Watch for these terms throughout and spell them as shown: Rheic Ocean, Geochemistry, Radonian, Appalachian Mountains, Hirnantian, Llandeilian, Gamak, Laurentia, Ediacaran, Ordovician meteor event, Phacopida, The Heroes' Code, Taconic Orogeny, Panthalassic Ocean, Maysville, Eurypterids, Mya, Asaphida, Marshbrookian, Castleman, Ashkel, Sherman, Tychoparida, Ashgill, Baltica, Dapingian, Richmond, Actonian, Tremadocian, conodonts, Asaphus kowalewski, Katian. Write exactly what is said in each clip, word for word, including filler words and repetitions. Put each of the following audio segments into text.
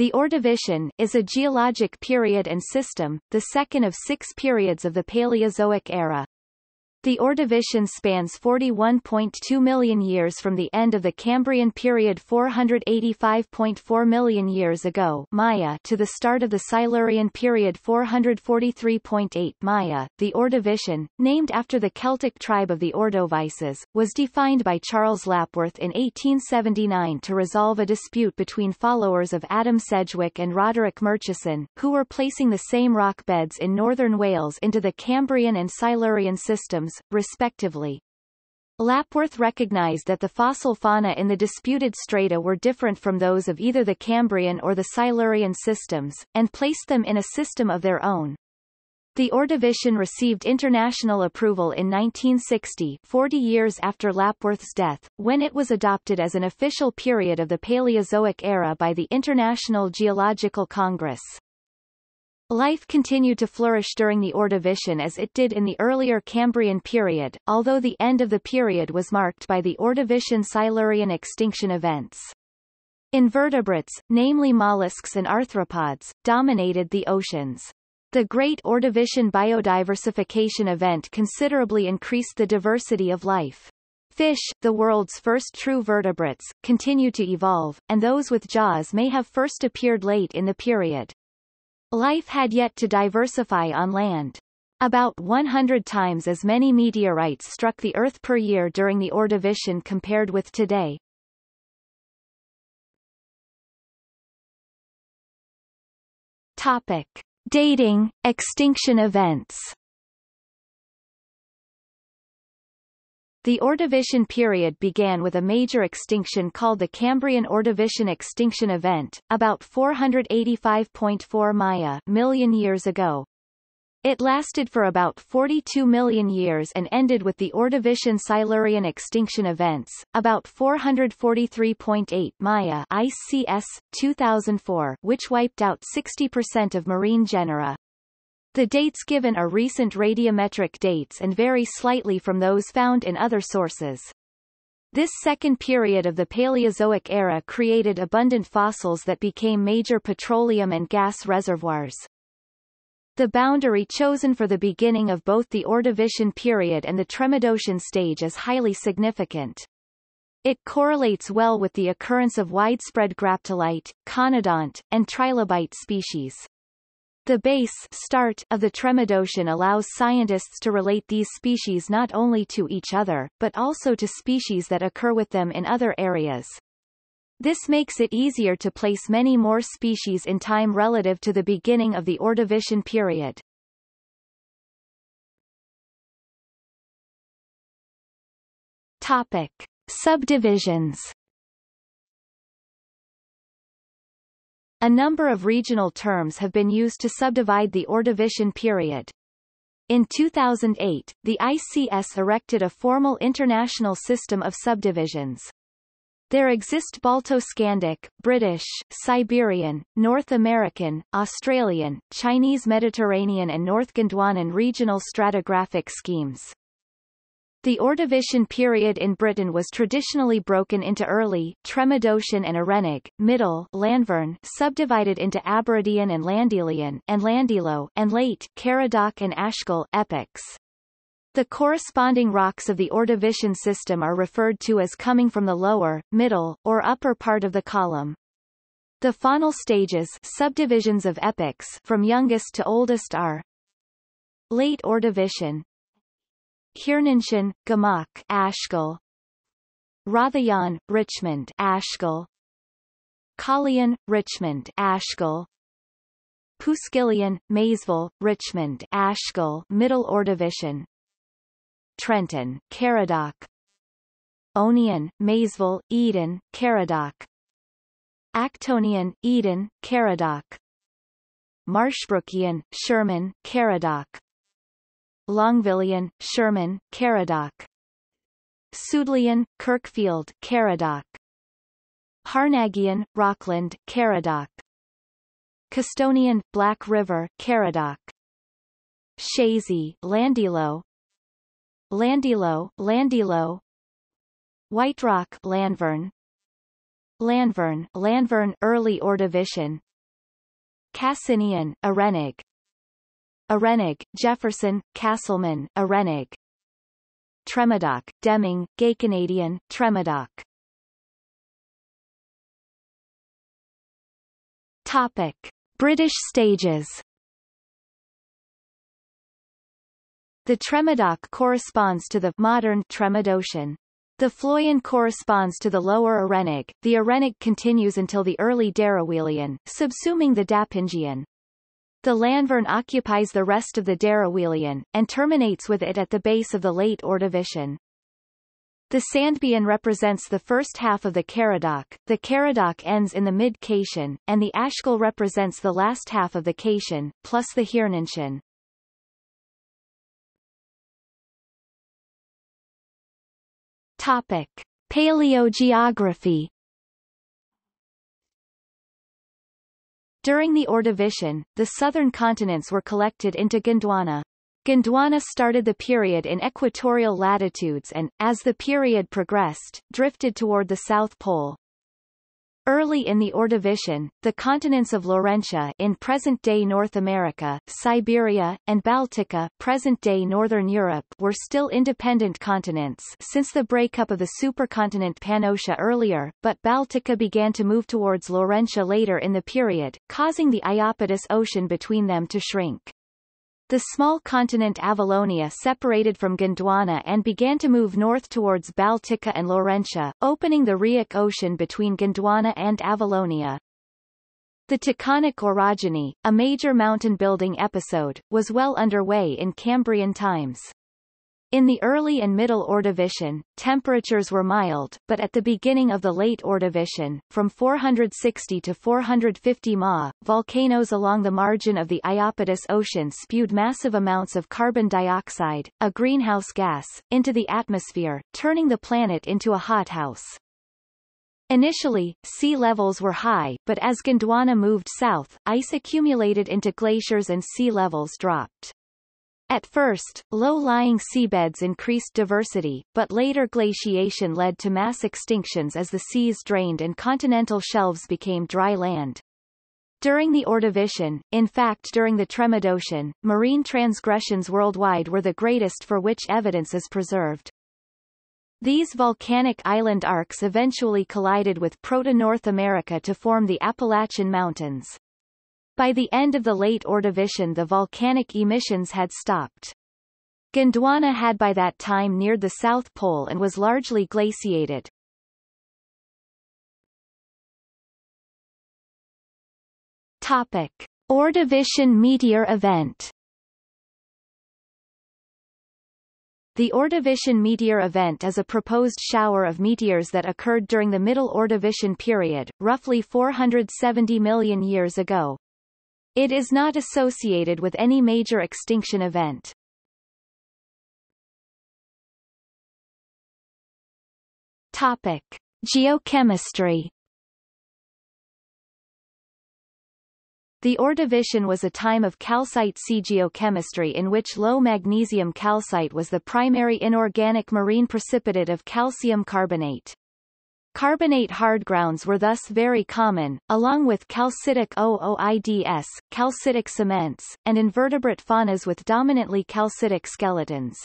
The Ordovician, is a geologic period and system, the second of six periods of the Paleozoic era. The Ordovician spans forty-one point two million years from the end of the Cambrian period four hundred eighty-five point four million years ago Maya to the start of the Silurian period four hundred forty-three point eight Maya. The Ordovician, named after the Celtic tribe of the Ordovices, was defined by Charles Lapworth in eighteen seventy-nine to resolve a dispute between followers of Adam Sedgwick and Roderick Murchison, who were placing the same rock beds in northern Wales into the Cambrian and Silurian systems, respectively. Lapworth recognized that the fossil fauna in the disputed strata were different from those of either the Cambrian or the Silurian systems, and placed them in a system of their own. The Ordovician received international approval in nineteen sixty, forty years after Lapworth's death, when it was adopted as an official period of the Paleozoic era by the International Geological Congress. Life continued to flourish during the Ordovician as it did in the earlier Cambrian period, although the end of the period was marked by the Ordovician-Silurian extinction events. Invertebrates, namely mollusks and arthropods, dominated the oceans. The Great Ordovician biodiversification event considerably increased the diversity of life. Fish, the world's first true vertebrates, continue to evolve, and those with jaws may have first appeared late in the period. Life had yet to diversify on land. About one hundred times as many meteorites struck the Earth per year during the Ordovician compared with today. Topic: Dating, extinction events. The Ordovician period began with a major extinction called the Cambrian-Ordovician extinction event, about four hundred eighty-five point four Maya million years ago. It lasted for about forty-two million years and ended with the Ordovician-Silurian extinction events, about four hundred forty-three point eight Maya I C S, two thousand four, which wiped out sixty percent of marine genera. The dates given are recent radiometric dates and vary slightly from those found in other sources. This second period of the Paleozoic era created abundant fossils that became major petroleum and gas reservoirs. The boundary chosen for the beginning of both the Ordovician period and the Tremadocian stage is highly significant. It correlates well with the occurrence of widespread graptolite, conodont, and trilobite species. The base start of the Tremadocian allows scientists to relate these species not only to each other, but also to species that occur with them in other areas. This makes it easier to place many more species in time relative to the beginning of the Ordovician period. Topic: Subdivisions. A number of regional terms have been used to subdivide the Ordovician period. In two thousand eight, the I C S erected a formal international system of subdivisions. There exist Balto-Scandic, British, Siberian, North American, Australian, Chinese Mediterranean and North Gondwanan regional stratigraphic schemes. The Ordovician period in Britain was traditionally broken into early, Tremadocian and Arenig, middle, Llanvirn, subdivided into Aberdeen and Llandeilian, and Llandilo, and late, Caradoc and Ashgill, epochs. The corresponding rocks of the Ordovician system are referred to as coming from the lower, middle, or upper part of the column. The faunal stages, subdivisions of epochs, from youngest to oldest are late Ordovician, Hirnantian, Gamak, Ashkel, Radonian, Richmond, Ashkel, Katian, Richmond, Ashkel, Puskilian, Maysville, Richmond, Ashkel, Middle Ordovician, Trenton, Caradoc, Onian, Maysville, Eden, Caradoc, Actonian, Eden, Caradoc, Marshbrookian, Sherman, Caradoc, Llandeilian, Sherman, Caradoc, Sudlian, Kirkfield, Caradoc, Harnagian, Rockland, Caradoc, Costonian, Black River, Caradoc, Shazy, Llandilo, Llandilo, Llandilo, Whiterock, Llanvirn, Llanvirn, Llanvirn, early Ordovician. Cassinian, Arenig. Arenig, Jefferson, Castleman, Arenig. Tremadoc, Deming, Gay Canadian, Tremadoc. Topic: British stages. The Tremadoc corresponds to the modern Tremadocian. The Floyan corresponds to the lower Arenig. The Arenig continues until the early Darriwilian, subsuming the Dapingian. The Llanvirn occupies the rest of the Darriwilian, and terminates with it at the base of the late Ordovician. The Sandbian represents the first half of the Caradoc, the Caradoc ends in the mid-Catian, and the Ashgill represents the last half of the Catian, plus the Hirnantian. Topic: Paleogeography. During the Ordovician, the southern continents were collected into Gondwana. Gondwana started the period in equatorial latitudes and, as the period progressed, drifted toward the South Pole. Early in the Ordovician, the continents of Laurentia in present-day North America, Siberia, and Baltica present-day Northern Europe were still independent continents since the breakup of the supercontinent Pannotia earlier, but Baltica began to move towards Laurentia later in the period, causing the Iapetus Ocean between them to shrink. The small continent Avalonia separated from Gondwana and began to move north towards Baltica and Laurentia, opening the Rheic Ocean between Gondwana and Avalonia. The Taconic orogeny, a major mountain-building episode, was well underway in Cambrian times. In the early and middle Ordovician, temperatures were mild, but at the beginning of the late Ordovician, from four hundred sixty to four hundred fifty M A, volcanoes along the margin of the Iapetus Ocean spewed massive amounts of carbon dioxide, a greenhouse gas, into the atmosphere, turning the planet into a hothouse. Initially, sea levels were high, but as Gondwana moved south, ice accumulated into glaciers and sea levels dropped. At first, low-lying seabeds increased diversity, but later glaciation led to mass extinctions as the seas drained and continental shelves became dry land. During the Ordovician, in fact during the Tremadocian, marine transgressions worldwide were the greatest for which evidence is preserved. These volcanic island arcs eventually collided with Proto-North America to form the Appalachian Mountains. By the end of the late Ordovician the volcanic emissions had stopped. Gondwana had by that time neared the South Pole and was largely glaciated. Topic: Ordovician meteor event. The Ordovician meteor event is a proposed shower of meteors that occurred during the Middle Ordovician period, roughly four hundred seventy million years ago. It is not associated with any major extinction event. Topic: Geochemistry. The Ordovician was a time of calcite sea geochemistry in which low magnesium calcite was the primary inorganic marine precipitate of calcium carbonate. Carbonate hardgrounds were thus very common, along with calcitic ooids, calcitic cements, and invertebrate faunas with dominantly calcitic skeletons.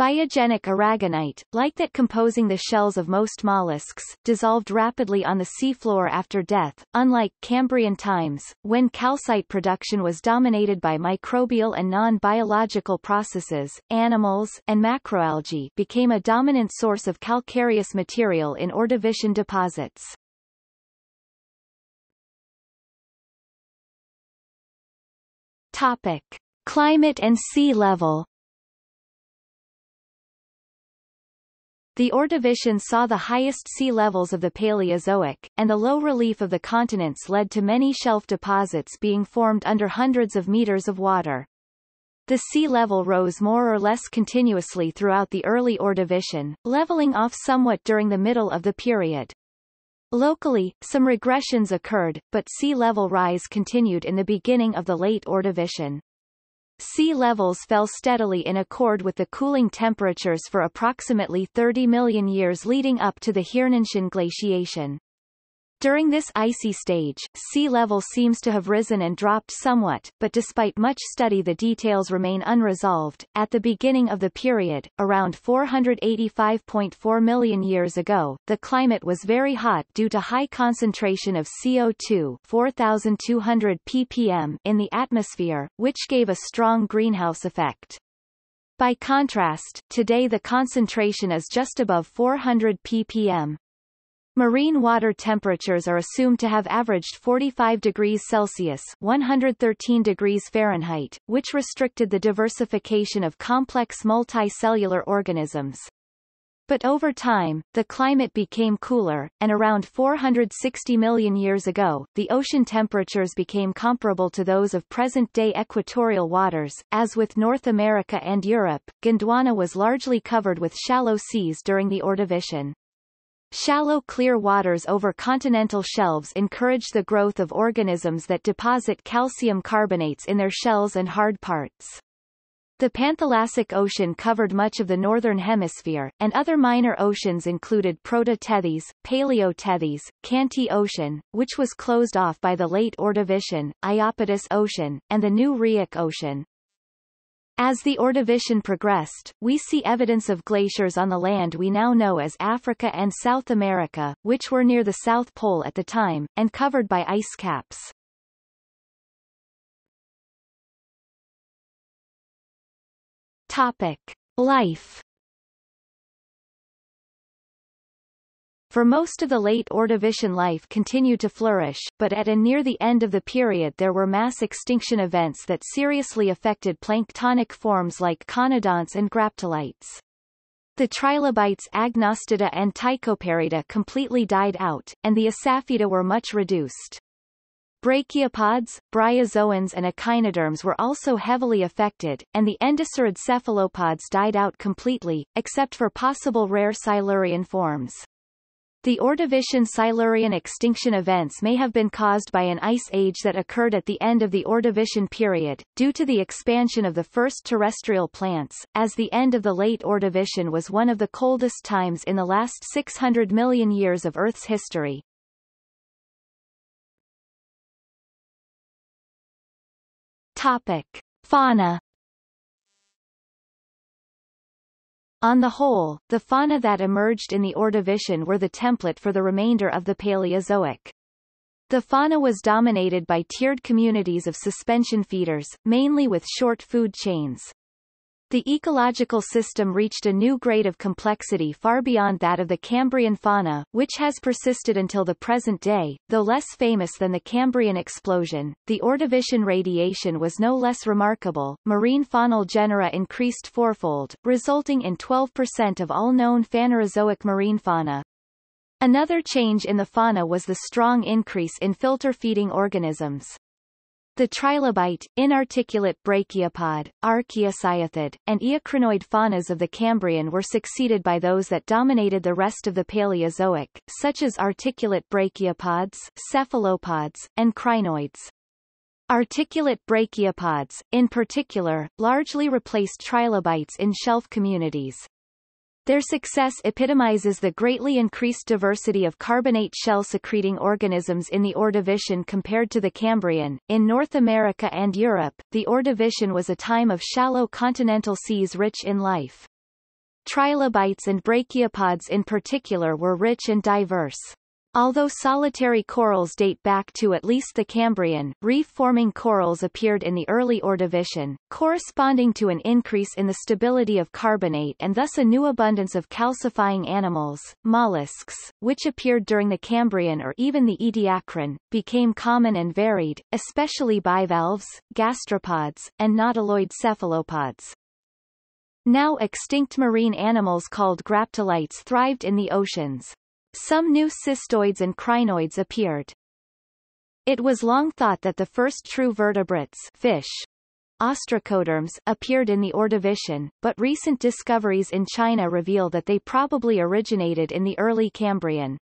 Biogenic aragonite, like that composing the shells of most mollusks, dissolved rapidly on the seafloor after death, unlike Cambrian times, when calcite production was dominated by microbial and non-biological processes. Animals and macroalgae became a dominant source of calcareous material in Ordovician deposits. Topic: Climate and sea level. The Ordovician saw the highest sea levels of the Paleozoic, and the low relief of the continents led to many shelf deposits being formed under hundreds of meters of water. The sea level rose more or less continuously throughout the early Ordovician, leveling off somewhat during the middle of the period. Locally, some regressions occurred, but sea level rise continued in the beginning of the late Ordovician. Sea levels fell steadily in accord with the cooling temperatures for approximately thirty million years leading up to the Hirnantian glaciation. During this icy stage, sea level seems to have risen and dropped somewhat, but despite much study the details remain unresolved. At the beginning of the period, around four hundred eighty-five point four million years ago, the climate was very hot due to high concentration of C O two four thousand two hundred p p m in the atmosphere, which gave a strong greenhouse effect. By contrast, today the concentration is just above four hundred p p m. Marine water temperatures are assumed to have averaged forty-five degrees Celsius one hundred thirteen degrees Fahrenheit, which restricted the diversification of complex multicellular organisms. But over time, the climate became cooler, and around four hundred sixty million years ago, the ocean temperatures became comparable to those of present-day equatorial waters. As with North America and Europe, Gondwana was largely covered with shallow seas during the Ordovician. Shallow clear waters over continental shelves encourage the growth of organisms that deposit calcium carbonates in their shells and hard parts. The Panthalassic Ocean covered much of the northern hemisphere, and other minor oceans included Proto-Tethys, Paleo-Tethys, Canty Ocean, which was closed off by the late Ordovician, Iapetus Ocean, and the new Rheic Ocean. As the Ordovician progressed, we see evidence of glaciers on the land we now know as Africa and South America, which were near the South Pole at the time, and covered by ice caps. Topic. Life. For most of the late Ordovician life continued to flourish, but at and near the end of the period there were mass extinction events that seriously affected planktonic forms like conodonts and graptolites. The trilobites Agnostida and Tychoparida completely died out, and the Asaphida were much reduced. Brachiopods, bryozoans and echinoderms were also heavily affected, and the endocerid cephalopods died out completely, except for possible rare Silurian forms. The Ordovician-Silurian extinction events may have been caused by an ice age that occurred at the end of the Ordovician period, due to the expansion of the first terrestrial plants, as the end of the late Ordovician was one of the coldest times in the last six hundred million years of Earth's history. Topic. Fauna. On the whole, the fauna that emerged in the Ordovician were the template for the remainder of the Paleozoic. The fauna was dominated by tiered communities of suspension feeders, mainly with short food chains. The ecological system reached a new grade of complexity far beyond that of the Cambrian fauna, which has persisted until the present day, though less famous than the Cambrian explosion. The Ordovician radiation was no less remarkable. Marine faunal genera increased fourfold, resulting in twelve percent of all known Phanerozoic marine fauna. Another change in the fauna was the strong increase in filter-feeding organisms. The trilobite, inarticulate brachiopod, archaeocyathid, and eocrinoid faunas of the Cambrian were succeeded by those that dominated the rest of the Paleozoic, such as articulate brachiopods, cephalopods, and crinoids. Articulate brachiopods, in particular, largely replaced trilobites in shelf communities. Their success epitomizes the greatly increased diversity of carbonate shell-secreting organisms in the Ordovician compared to the Cambrian. In North America and Europe, the Ordovician was a time of shallow continental seas rich in life. Trilobites and brachiopods in particular were rich and diverse. Although solitary corals date back to at least the Cambrian, reef-forming corals appeared in the early Ordovician, corresponding to an increase in the stability of carbonate and thus a new abundance of calcifying animals. Mollusks, which appeared during the Cambrian or even the Ediacaran, became common and varied, especially bivalves, gastropods, and nautiloid cephalopods. Now extinct marine animals called graptolites thrived in the oceans. Some new cystoids and crinoids appeared. It was long thought that the first true vertebrates, fish, ostracoderms, appeared in the Ordovician, but recent discoveries in China reveal that they probably originated in the early Cambrian.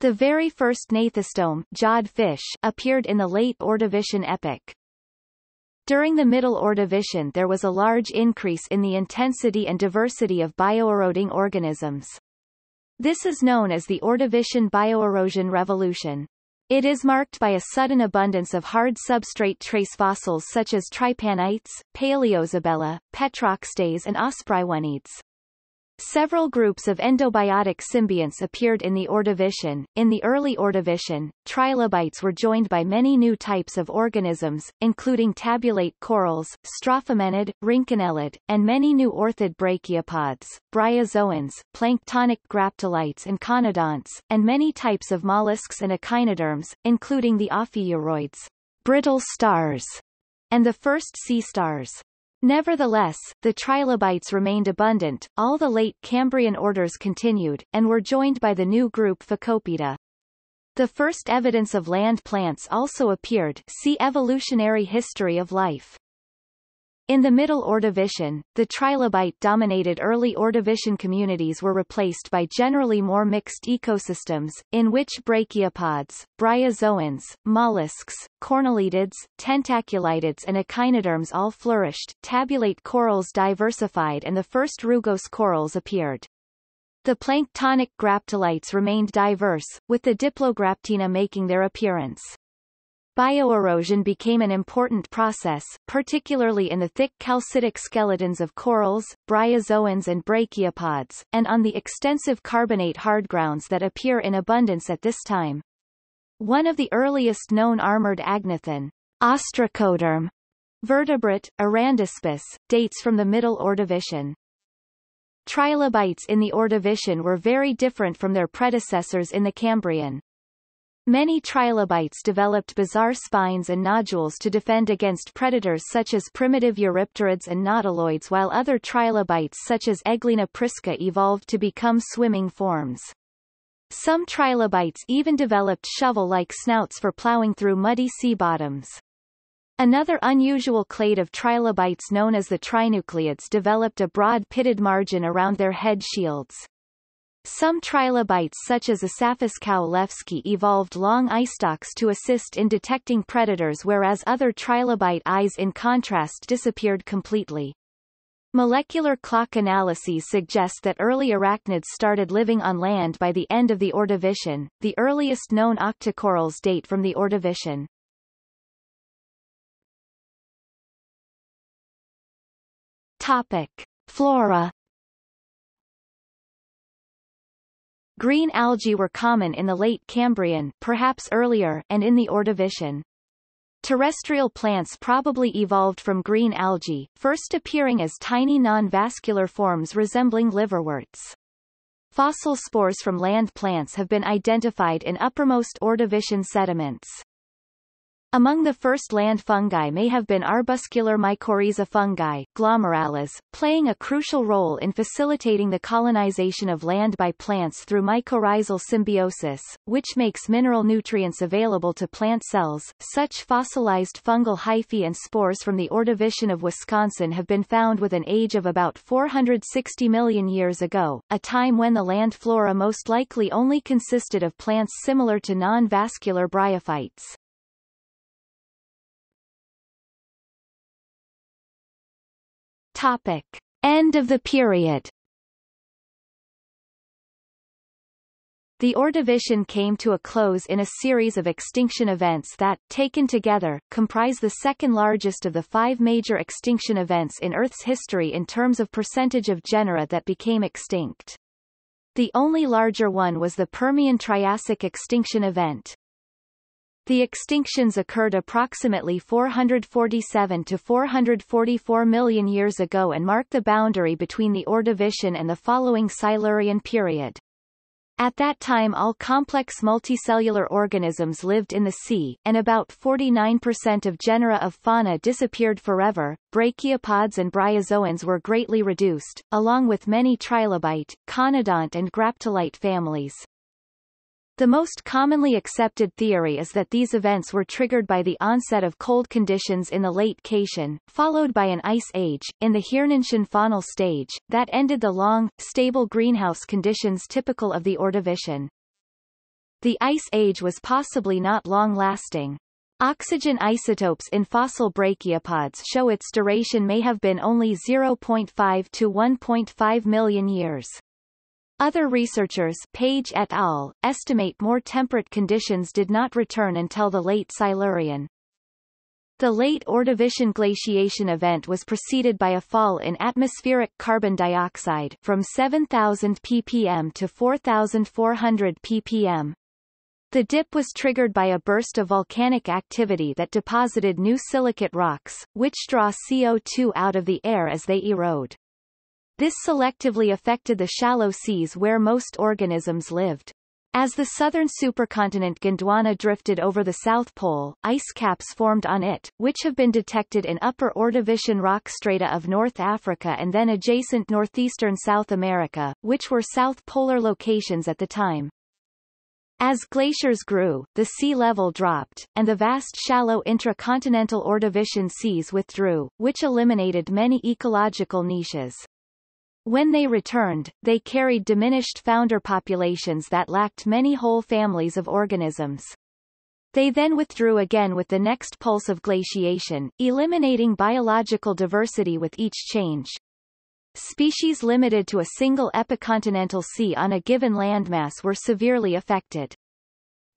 The very first gnathostome, jawed fish, appeared in the late Ordovician epoch. During the Middle Ordovician there was a large increase in the intensity and diversity of bioeroding organisms. This is known as the Ordovician bioerosion revolution. It is marked by a sudden abundance of hard substrate trace fossils such as tripanites, paleoisabella, petroxtase and osprywenides. Several groups of endobiotic symbionts appeared in the Ordovician. In the early Ordovician, trilobites were joined by many new types of organisms, including tabulate corals, strophomenid, rhinconellid, and many new orthid brachiopods, bryozoans, planktonic graptolites and conodonts, and many types of mollusks and echinoderms, including the ophiuroids, brittle stars, and the first sea stars. Nevertheless, the trilobites remained abundant, all the late Cambrian orders continued, and were joined by the new group Phacopida. The first evidence of land plants also appeared, see Evolutionary History of Life. In the Middle Ordovician, the trilobite-dominated early Ordovician communities were replaced by generally more mixed ecosystems, in which brachiopods, bryozoans, mollusks, cornelidids, tentaculidids and echinoderms all flourished, tabulate corals diversified and the first rugose corals appeared. The planktonic graptolites remained diverse, with the Diplograptina making their appearance. Bioerosion became an important process, particularly in the thick calcitic skeletons of corals, bryozoans and brachiopods, and on the extensive carbonate hardgrounds that appear in abundance at this time. One of the earliest known armored agnathan, ostracoderm, vertebrate, Arandaspis, dates from the Middle Ordovician. Trilobites in the Ordovician were very different from their predecessors in the Cambrian. Many trilobites developed bizarre spines and nodules to defend against predators such as primitive Eurypterids and nautiloids, while other trilobites such as Eglina prisca evolved to become swimming forms. Some trilobites even developed shovel-like snouts for plowing through muddy sea bottoms. Another unusual clade of trilobites known as the trinucleids developed a broad pitted margin around their head shields. Some trilobites such as Asaphus kowalewski evolved long eyestalks to assist in detecting predators, whereas other trilobite eyes in contrast disappeared completely. Molecular clock analyses suggest that early arachnids started living on land by the end of the Ordovician. The earliest known octocorals date from the Ordovician. Topic: Flora. Green algae were common in the late Cambrian, perhaps earlier, and in the Ordovician. Terrestrial plants probably evolved from green algae, first appearing as tiny non-vascular forms resembling liverworts. Fossil spores from land plants have been identified in uppermost Ordovician sediments. Among the first land fungi may have been arbuscular mycorrhiza fungi, glomerales, playing a crucial role in facilitating the colonization of land by plants through mycorrhizal symbiosis, which makes mineral nutrients available to plant cells. Such fossilized fungal hyphae and spores from the Ordovician of Wisconsin have been found with an age of about four hundred sixty million years ago, a time when the land flora most likely only consisted of plants similar to non-vascular bryophytes. Topic: End of the period. The Ordovician came to a close in a series of extinction events that, taken together, comprise the second largest of the five major extinction events in Earth's history in terms of percentage of genera that became extinct. The only larger one was the Permian-Triassic extinction event. The extinctions occurred approximately four hundred forty-seven to four hundred forty-four million years ago and mark the boundary between the Ordovician and the following Silurian period. At that time, all complex multicellular organisms lived in the sea, and about forty-nine percent of genera of fauna disappeared forever. Brachiopods and bryozoans were greatly reduced, along with many trilobite, conodont and graptolite families. The most commonly accepted theory is that these events were triggered by the onset of cold conditions in the late Katian, followed by an ice age, in the Hirnantian faunal stage, that ended the long, stable greenhouse conditions typical of the Ordovician. The ice age was possibly not long-lasting. Oxygen isotopes in fossil brachiopods show its duration may have been only zero point five to one point five million years. Other researchers, Page et al., estimate more temperate conditions did not return until the late Silurian. The late Ordovician glaciation event was preceded by a fall in atmospheric carbon dioxide from seven thousand p p m to four thousand four hundred p p m. The dip was triggered by a burst of volcanic activity that deposited new silicate rocks, which draw C O two out of the air as they erode. This selectively affected the shallow seas where most organisms lived. As the southern supercontinent Gondwana drifted over the South Pole, ice caps formed on it, which have been detected in upper Ordovician rock strata of North Africa and then adjacent northeastern South America, which were South Polar locations at the time. As glaciers grew, the sea level dropped, and the vast shallow intracontinental Ordovician seas withdrew, which eliminated many ecological niches. When they returned, they carried diminished founder populations that lacked many whole families of organisms. They then withdrew again with the next pulse of glaciation, eliminating biological diversity with each change. Species limited to a single epicontinental sea on a given landmass were severely affected.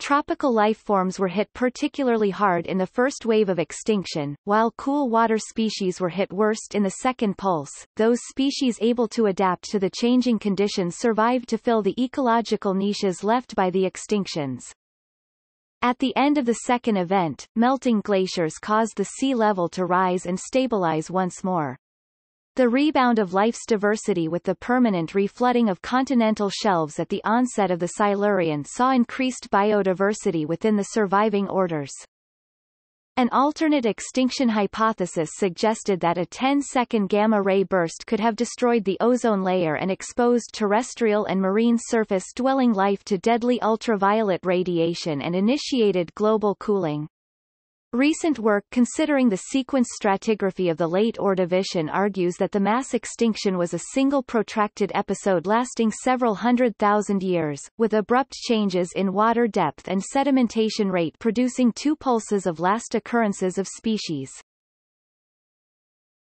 Tropical lifeforms were hit particularly hard in the first wave of extinction, while cool water species were hit worst in the second pulse. Those species able to adapt to the changing conditions survived to fill the ecological niches left by the extinctions. At the end of the second event, melting glaciers caused the sea level to rise and stabilize once more. The rebound of life's diversity with the permanent reflooding of continental shelves at the onset of the Silurian saw increased biodiversity within the surviving orders. An alternate extinction hypothesis suggested that a ten second gamma-ray burst could have destroyed the ozone layer and exposed terrestrial and marine surface-dwelling life to deadly ultraviolet radiation and initiated global cooling. Recent work considering the sequence stratigraphy of the late Ordovician argues that the mass extinction was a single protracted episode lasting several hundred thousand years, with abrupt changes in water depth and sedimentation rate producing two pulses of last occurrences of species.